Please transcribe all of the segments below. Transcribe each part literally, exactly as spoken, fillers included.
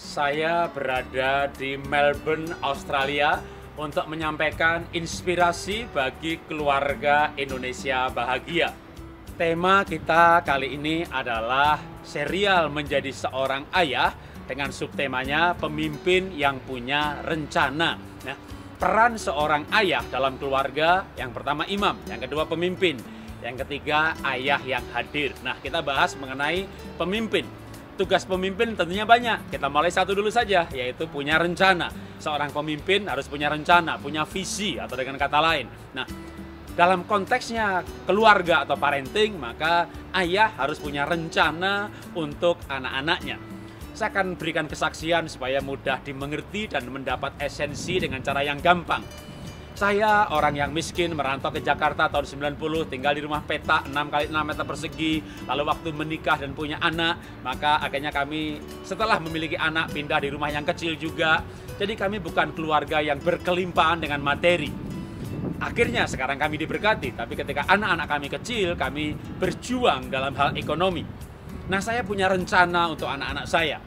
Saya berada di Melbourne, Australia untuk menyampaikan inspirasi bagi keluarga Indonesia bahagia. Tema kita kali ini adalah serial Menjadi Seorang Ayah dengan subtemanya Pemimpin yang Punya Rencana. Nah, peran seorang ayah dalam keluarga, yang pertama imam, yang kedua pemimpin, yang ketiga ayah yang hadir. Nah, kita bahas mengenai pemimpin. Tugas pemimpin tentunya banyak. Kita mulai satu dulu saja, yaitu punya rencana. Seorang pemimpin harus punya rencana, punya visi, atau dengan kata lain. Nah, dalam konteksnya keluarga atau parenting, maka ayah harus punya rencana untuk anak-anaknya. Saya akan berikan kesaksian supaya mudah dimengerti dan mendapat esensi dengan cara yang gampang. Saya orang yang miskin, merantau ke Jakarta tahun sembilan puluh, tinggal di rumah petak enam kali enam meter persegi, lalu waktu menikah dan punya anak, maka akhirnya kami setelah memiliki anak pindah di rumah yang kecil juga. Jadi kami bukan keluarga yang berkelimpahan dengan materi. Akhirnya sekarang kami diberkati, tapi ketika anak-anak kami kecil, kami berjuang dalam hal ekonomi. Nah, saya punya rencana untuk anak-anak saya.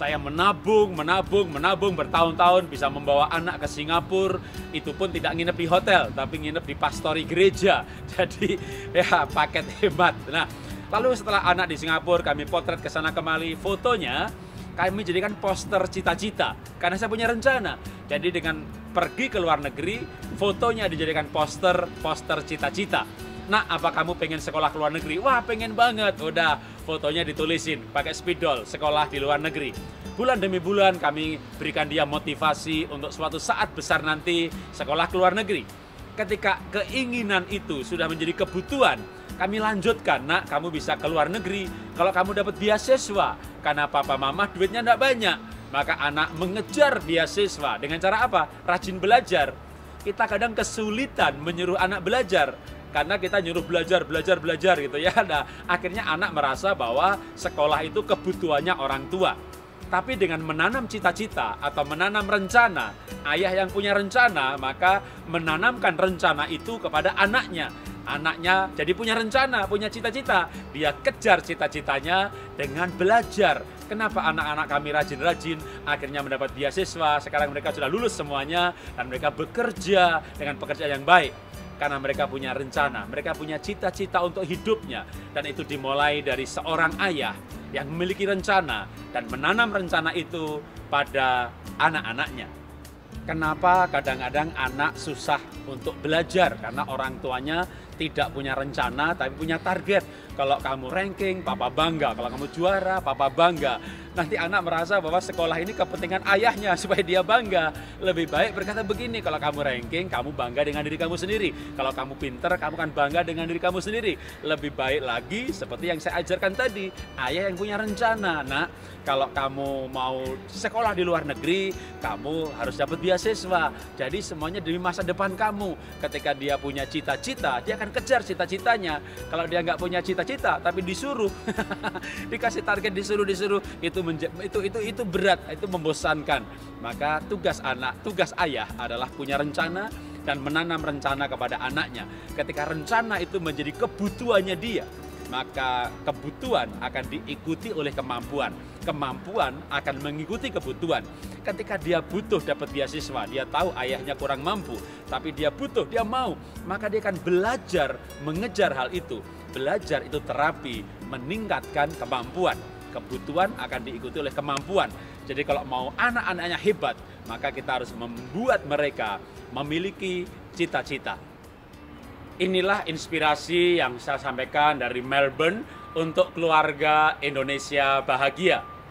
Saya menabung, menabung, menabung bertahun-tahun, bisa membawa anak ke Singapura, itu pun tidak nginep di hotel, tapi nginep di pastori gereja. Jadi ya paket hemat. Nah, lalu setelah anak di Singapura, kami potret ke sana kemari, fotonya kami jadikan poster cita-cita, karena saya punya rencana. Jadi dengan pergi ke luar negeri, fotonya dijadikan poster, poster cita-cita. Nah, apa kamu pengen sekolah ke luar negeri? Wah, pengen banget. Udah, fotonya ditulisin pakai spidol, sekolah di luar negeri. Bulan demi bulan kami berikan dia motivasi untuk suatu saat besar nanti sekolah ke luar negeri. Ketika keinginan itu sudah menjadi kebutuhan, kami lanjutkan, nak, kamu bisa ke luar negeri kalau kamu dapat beasiswa. Karena papa mama duitnya enggak banyak, maka anak mengejar beasiswa dengan cara apa? Rajin belajar. Kita kadang kesulitan menyuruh anak belajar, karena kita nyuruh belajar, belajar, belajar gitu ya. Nah, akhirnya anak merasa bahwa sekolah itu kebutuhannya orang tua. Tapi dengan menanam cita-cita atau menanam rencana, ayah yang punya rencana, maka menanamkan rencana itu kepada anaknya. Anaknya jadi punya rencana, punya cita-cita. Dia kejar cita-citanya dengan belajar. Kenapa anak-anak kami rajin-rajin, akhirnya mendapat beasiswa, sekarang mereka sudah lulus semuanya, dan mereka bekerja dengan pekerjaan yang baik. Karena mereka punya rencana, mereka punya cita-cita untuk hidupnya. Dan itu dimulai dari seorang ayah yang memiliki rencana dan menanam rencana itu pada anak-anaknya. Kenapa kadang-kadang anak susah untuk belajar? Karena orang tuanya tidak punya rencana, tapi punya target. Kalau kamu ranking, papa bangga. Kalau kamu juara, papa bangga. Nanti anak merasa bahwa sekolah ini kepentingan ayahnya supaya dia bangga. Lebih baik berkata begini, kalau kamu ranking, kamu bangga dengan diri kamu sendiri. Kalau kamu pinter, kamu kan bangga dengan diri kamu sendiri. Lebih baik lagi seperti yang saya ajarkan tadi, ayah yang punya rencana. Nah, kalau kamu mau sekolah di luar negeri, kamu harus dapat beasiswa. Jadi semuanya demi masa depan kamu. Ketika dia punya cita-cita, dia akan kejar cita-citanya. Kalau dia nggak punya cita-cita, tapi disuruh dikasih target, disuruh-disuruh, itu itu itu itu berat, itu membosankan. Maka tugas anak, tugas ayah adalah punya rencana dan menanam rencana kepada anaknya. Ketika rencana itu menjadi kebutuhannya dia, maka kebutuhan akan diikuti oleh kemampuan. Kemampuan akan mengikuti kebutuhan. Ketika dia butuh dapat beasiswa, dia tahu ayahnya kurang mampu, tapi dia butuh, dia mau, maka dia akan belajar mengejar hal itu. Belajar itu terapi meningkatkan kemampuan. Kebutuhan akan diikuti oleh kemampuan. Jadi kalau mau anak-anaknya hebat, maka kita harus membuat mereka memiliki cita-cita. Inilah inspirasi yang saya sampaikan dari Melbourne untuk keluarga Indonesia bahagia.